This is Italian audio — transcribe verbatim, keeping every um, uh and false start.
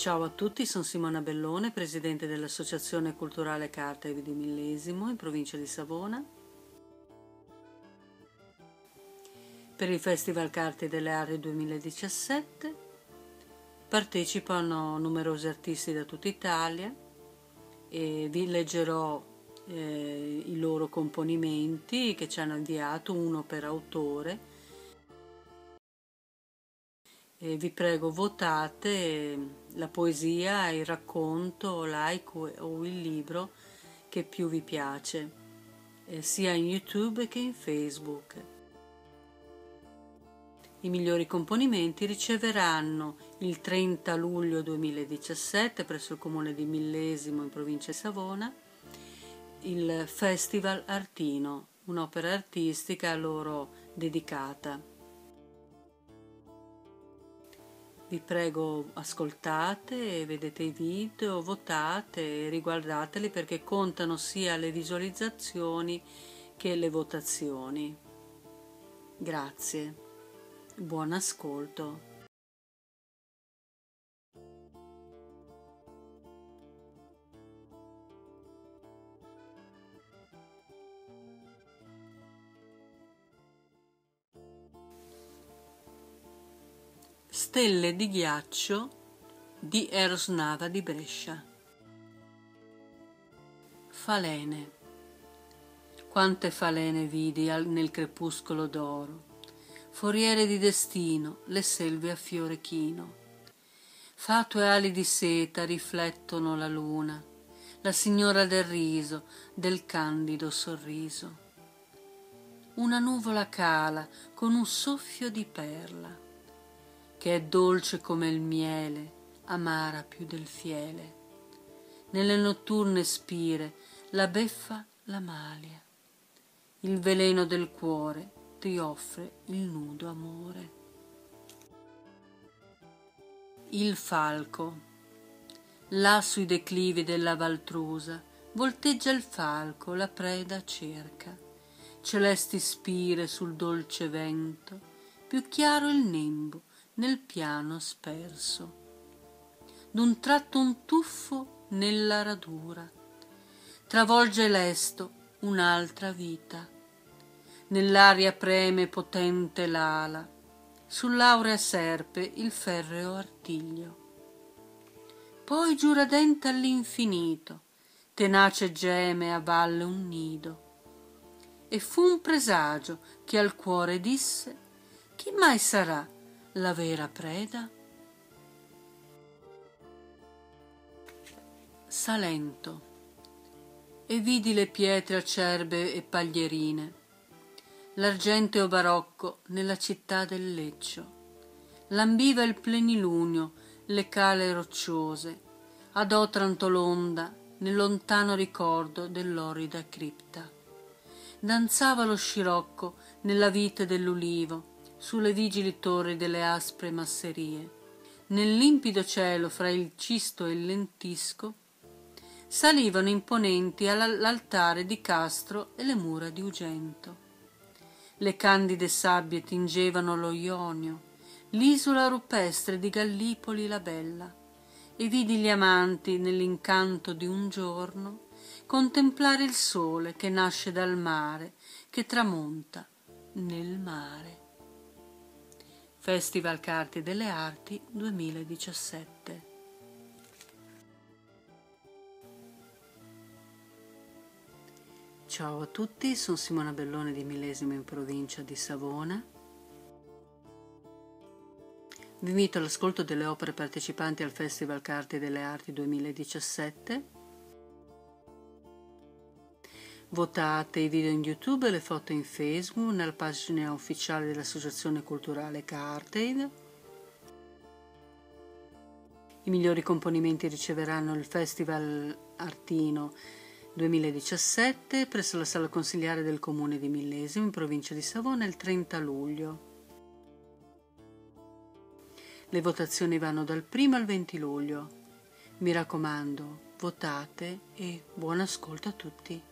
Ciao a tutti, sono Simona Bellone, presidente dell'Associazione Culturale caARTEiv di Millesimo, in provincia di Savona. Per il Festival Carte delle Arti duemiladiciassette partecipano numerosi artisti da tutta Italia e vi leggerò eh, i loro componimenti che ci hanno inviato, uno per autore. E vi prego, votate la poesia, il racconto, l'haiku o il libro che più vi piace, sia in YouTube che in Facebook. I migliori componimenti riceveranno il trenta luglio duemiladiciassette presso il comune di Millesimo in provincia di Savona il Festival Artino, un'opera artistica a loro dedicata. Vi prego, ascoltate, vedete i video, votate e riguardateli perché contano sia le visualizzazioni che le votazioni. Grazie, buon ascolto. Stelle di ghiaccio di Eros Nava di Brescia. Falene. Quante falene vidi nel crepuscolo d'oro, foriere di destino, le selve a fiore chino. Fatue ali di seta riflettono la luna, la signora del riso, del candido sorriso. Una nuvola cala con un soffio di perla, che è dolce come il miele, amara più del fiele. Nelle notturne spire la beffa la malia, il veleno del cuore ti offre il nudo amore. Il falco. Là sui declivi della Valtrusa volteggia il falco, la preda cerca. Celesti spire sul dolce vento, più chiaro il nembo nel piano sperso. D'un tratto un tuffo nella radura travolge lesto un'altra vita. Nell'aria preme potente l'ala, sull'aurea serpe il ferreo artiglio. Poi giuradente all'infinito, tenace geme a valle un nido. E fu un presagio che al cuore disse: chi mai sarà la vera preda? Salento. E vidi le pietre acerbe e paglierine, l'argenteo barocco nella città del Leccio. Lambiva il plenilunio le cale rocciose, ad Otranto l'onda nel lontano ricordo dell'orrida cripta. Danzava lo scirocco nella vite dell'ulivo, sulle vigili torri delle aspre masserie. Nel limpido cielo fra il cisto e il lentisco salivano imponenti all'altare di Castro e le mura di Ugento. Le candide sabbie tingevano lo Ionio, l'isola rupestre di Gallipoli la bella, e vidi gli amanti nell'incanto di un giorno contemplare il sole che nasce dal mare, che tramonta nel mare. Festival Carte delle Arti duemiladiciassette. Ciao a tutti, sono Simona Bellone di Millesimo in provincia di Savona. Vi invito all'ascolto delle opere partecipanti al Festival Carte delle Arti duemiladiciassette. Votate i video in YouTube e le foto in Facebook, nella pagina ufficiale dell'Associazione Culturale caARTEiv. I migliori componimenti riceveranno il Festival Artino duemiladiciassette presso la Sala Consigliare del Comune di Millesimo, in provincia di Savona, il trenta luglio. Le votazioni vanno dal primo al venti luglio. Mi raccomando, votate e buon ascolto a tutti.